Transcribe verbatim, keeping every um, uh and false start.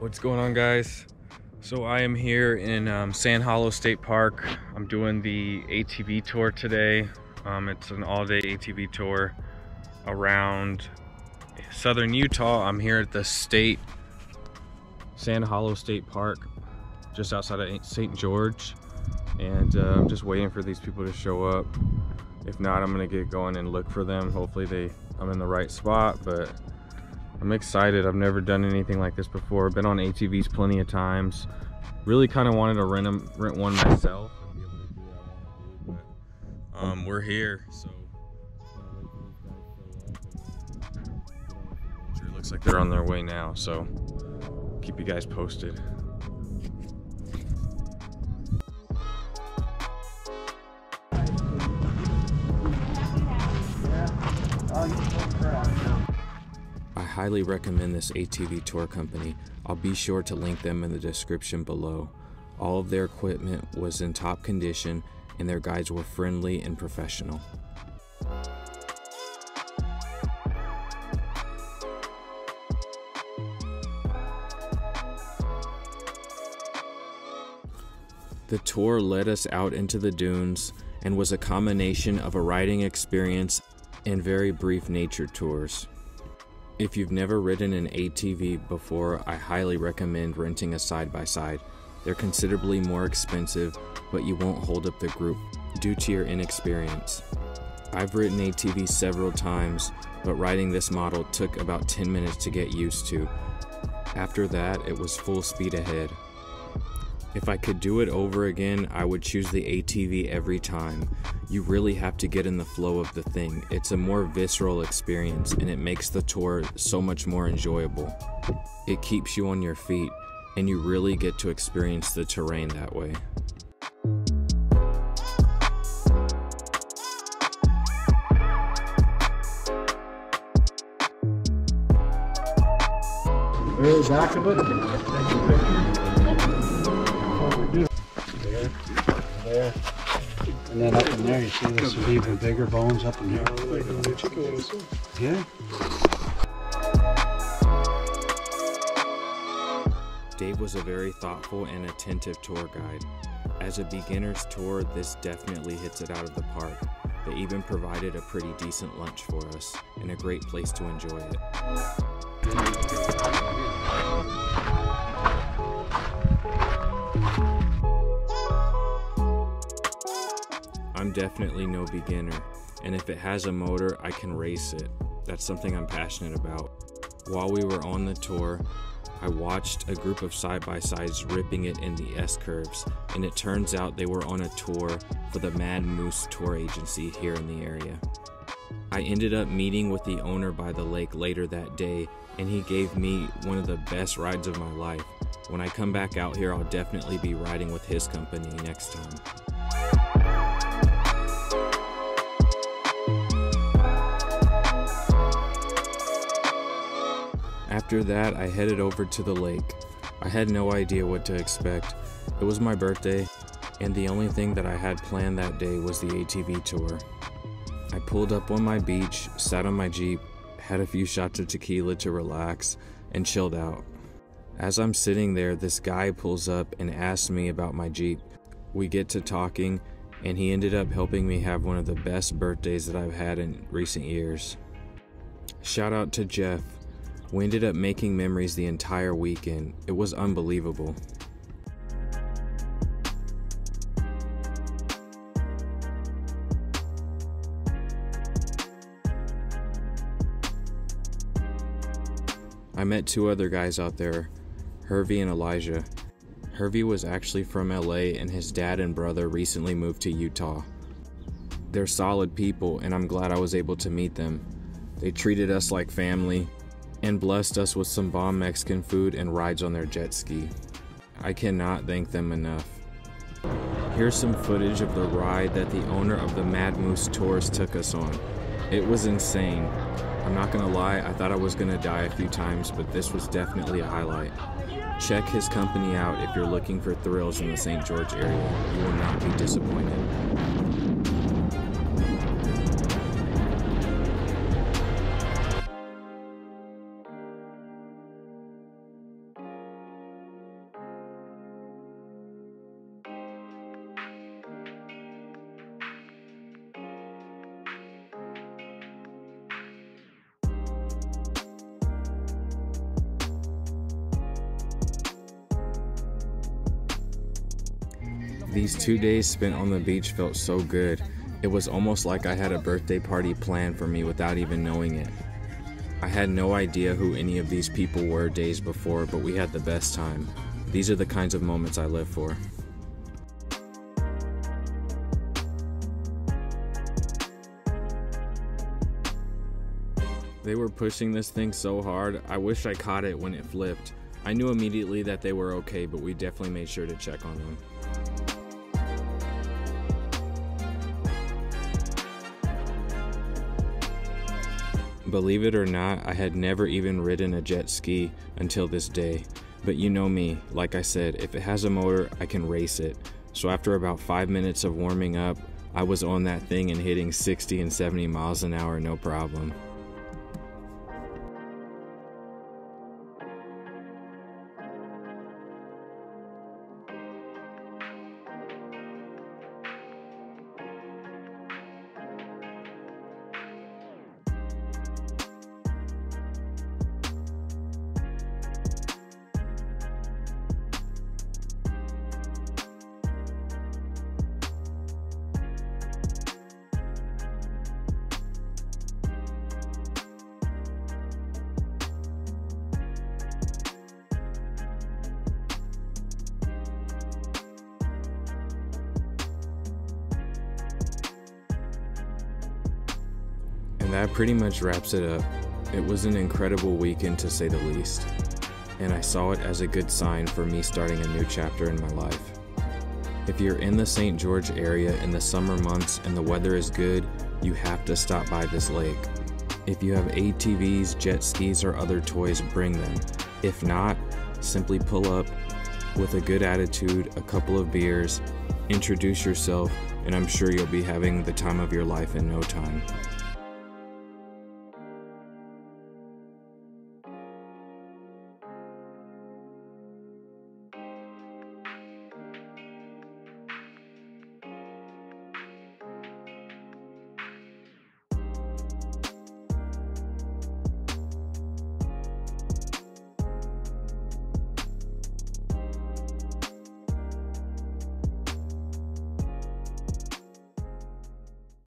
What's going on, guys? So I am here in um, Sand Hollow State Park. I'm doing the A T V tour today. Um, it's an all-day A T V tour around southern Utah. I'm here at the state Sand Hollow State Park, just outside of Saint George, and uh, I'm just waiting for these people to show up. If not, I'm gonna get going and look for them. Hopefully they I'm in the right spot, but I'm excited. I've never done anything like this before. Been on A T Vs plenty of times. Really kind of wanted to rent them, rent one myself. Um, we're here, so sure looks like they're on their way now. So keep you guys posted. I highly recommend this A T V tour company. I'll be sure to link them in the description below. All of their equipment was in top condition and their guides were friendly and professional. The tour led us out into the dunes and was a combination of a riding experience and very brief nature tours. If you've never ridden an A T V before, I highly recommend renting a side-by-side. They're considerably more expensive, but you won't hold up the group due to your inexperience. I've ridden A T V several times, but riding this model took about ten minutes to get used to. After that, it was full speed ahead. If I could do it over again, I would choose the A T V every time. You really have to get in the flow of the thing. It's a more visceral experience and it makes the tour so much more enjoyable. It keeps you on your feet and you really get to experience the terrain that way. There's Akamut. There, there. And then up in there, you see there's some even bigger bones up in there. Yeah. Dave was a very thoughtful and attentive tour guide. As a beginner's tour, this definitely hits it out of the park. They even provided a pretty decent lunch for us and a great place to enjoy it. I'm definitely no beginner, and if it has a motor, I can race it. That's something I'm passionate about. While we were on the tour, I watched a group of side-by-sides ripping it in the S-curves, and it turns out they were on a tour for the Mad Moose Tour Agency here in the area. I ended up meeting with the owner by the lake later that day, and he gave me one of the best rides of my life. When I come back out here, I'll definitely be riding with his company next time. After that, I headed over to the lake. I had no idea what to expect. It was my birthday, and the only thing that I had planned that day was the A T V tour. I pulled up on my beach, sat on my Jeep, had a few shots of tequila to relax, and chilled out. As I'm sitting there, this guy pulls up and asks me about my Jeep. We get to talking, and he ended up helping me have one of the best birthdays that I've had in recent years. Shout out to Jeff. We ended up making memories the entire weekend. It was unbelievable. I met two other guys out there, Hervey and Elijah. Hervey was actually from L A and his dad and brother recently moved to Utah. They're solid people and I'm glad I was able to meet them. They treated us like family and blessed us with some bomb Mexican food and rides on their jet ski. I cannot thank them enough. Here's some footage of the ride that the owner of the Mad Moose Tours took us on. It was insane. I'm not gonna lie, I thought I was gonna die a few times, but this was definitely a highlight. Check his company out if you're looking for thrills in the Saint George area. You will not be disappointed. These two days spent on the beach felt so good. It was almost like I had a birthday party planned for me without even knowing it. I had no idea who any of these people were days before, but we had the best time. These are the kinds of moments I live for. They were pushing this thing so hard, I wish I caught it when it flipped. I knew immediately that they were okay, but we definitely made sure to check on them. Believe it or not, I had never even ridden a jet ski until this day. But you know me, like I said, if it has a motor, I can race it. So after about five minutes of warming up, I was on that thing and hitting sixty and seventy miles an hour, no problem. And that pretty much wraps it up. It was an incredible weekend, to say the least, and I saw it as a good sign for me starting a new chapter in my life. If you're in the Saint George area in the summer months and the weather is good, you have to stop by this lake. If you have A T Vs, jet skis, or other toys, bring them. If not, simply pull up with a good attitude, a couple of beers, introduce yourself, and I'm sure you'll be having the time of your life in no time.